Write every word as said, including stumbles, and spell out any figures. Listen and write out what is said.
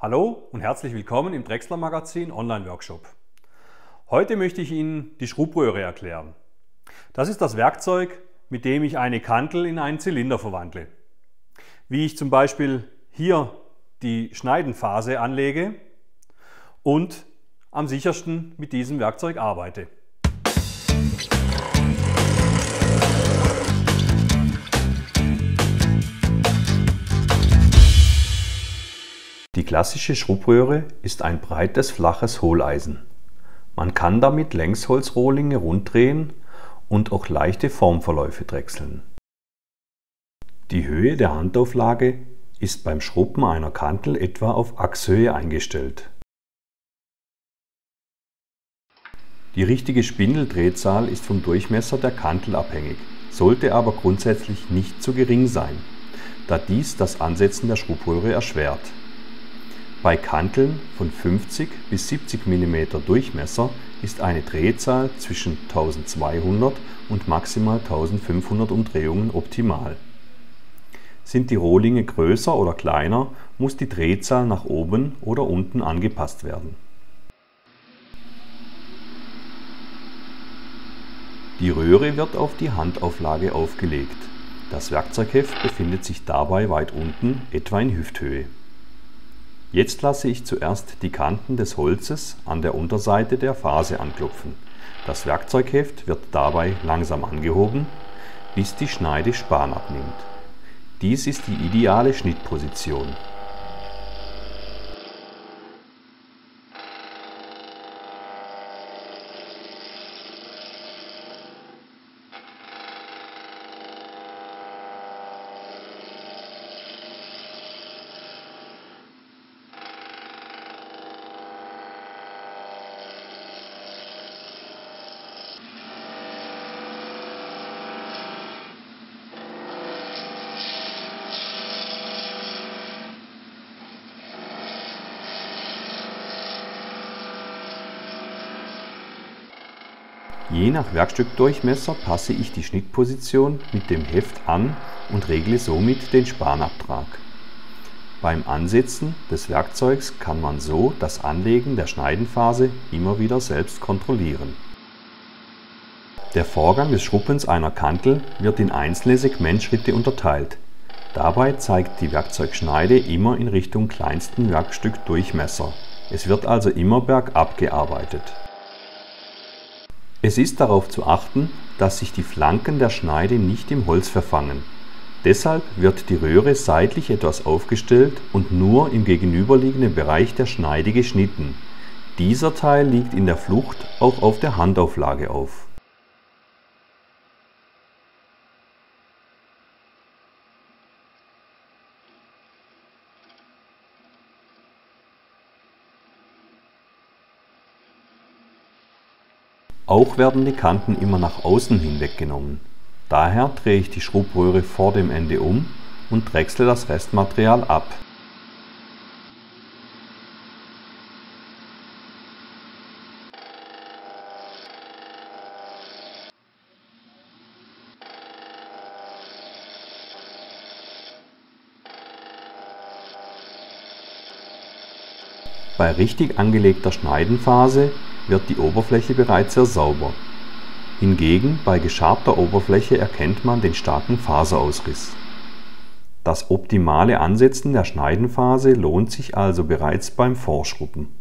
Hallo und herzlich willkommen im Drechsler Magazin Online Workshop. Heute möchte ich Ihnen die Schruppröhre erklären. Das ist das Werkzeug, mit dem ich eine Kantel in einen Zylinder verwandle. Wie ich zum Beispiel hier die Schneidenphase anlege und am sichersten mit diesem Werkzeug arbeite. Die klassische Schruppröhre ist ein breites, flaches Hohleisen. Man kann damit Längsholzrohlinge runddrehen und auch leichte Formverläufe drechseln. Die Höhe der Handauflage ist beim Schruppen einer Kantel etwa auf Achshöhe eingestellt. Die richtige Spindeldrehzahl ist vom Durchmesser der Kantel abhängig, sollte aber grundsätzlich nicht zu gering sein, da dies das Ansetzen der Schruppröhre erschwert. Bei Kanteln von fünfzig bis siebzig Millimeter Durchmesser ist eine Drehzahl zwischen eintausendzweihundert und maximal eintausendfünfhundert Umdrehungen optimal. Sind die Rohlinge größer oder kleiner, muss die Drehzahl nach oben oder unten angepasst werden. Die Röhre wird auf die Handauflage aufgelegt. Das Werkzeugheft befindet sich dabei weit unten, etwa in Hüfthöhe. Jetzt lasse ich zuerst die Kanten des Holzes an der Unterseite der Phase anklopfen. Das Werkzeugheft wird dabei langsam angehoben, bis die Schneide Span abnimmt. Dies ist die ideale Schnittposition. Je nach Werkstückdurchmesser passe ich die Schnittposition mit dem Heft an und regle somit den Spanabtrag. Beim Ansetzen des Werkzeugs kann man so das Anlegen der Schneidenphase immer wieder selbst kontrollieren. Der Vorgang des Schruppens einer Kantel wird in einzelne Segmentschritte unterteilt. Dabei zeigt die Werkzeugschneide immer in Richtung kleinsten Werkstückdurchmesser. Es wird also immer bergab gearbeitet. Es ist darauf zu achten, dass sich die Flanken der Schneide nicht im Holz verfangen. Deshalb wird die Röhre seitlich etwas aufgestellt und nur im gegenüberliegenden Bereich der Schneide geschnitten. Dieser Teil liegt in der Flucht auch auf der Handauflage auf. Auch werden die Kanten immer nach außen hinweg genommen. Daher drehe ich die Schruppröhre vor dem Ende um und drechsle das Restmaterial ab. Bei richtig angelegter Schneidenphase wird die Oberfläche bereits sehr sauber. Hingegen bei geschabter Oberfläche erkennt man den starken Faserausriss. Das optimale Ansetzen der Schneidenphase lohnt sich also bereits beim Vorschruppen.